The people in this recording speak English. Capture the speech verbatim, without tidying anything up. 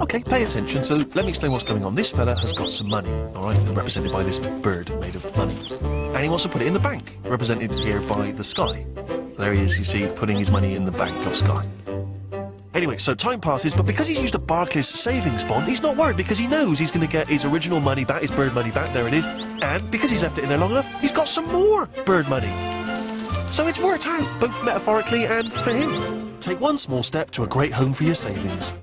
OK, pay attention, so let me explain what's going on. This fella has got some money, all right, represented by this bird made of money. And he wants to put it in the bank, represented here by the sky. There he is, you see, putting his money in the bank of sky. Anyway, so time passes, but because he's used a Barclays savings bond, he's not worried because he knows he's going to get his original money back, his bird money back, there it is. And because he's left it in there long enough, he's got some more bird money. So it's worked out, both metaphorically and for him. Take one small step to a great home for your savings.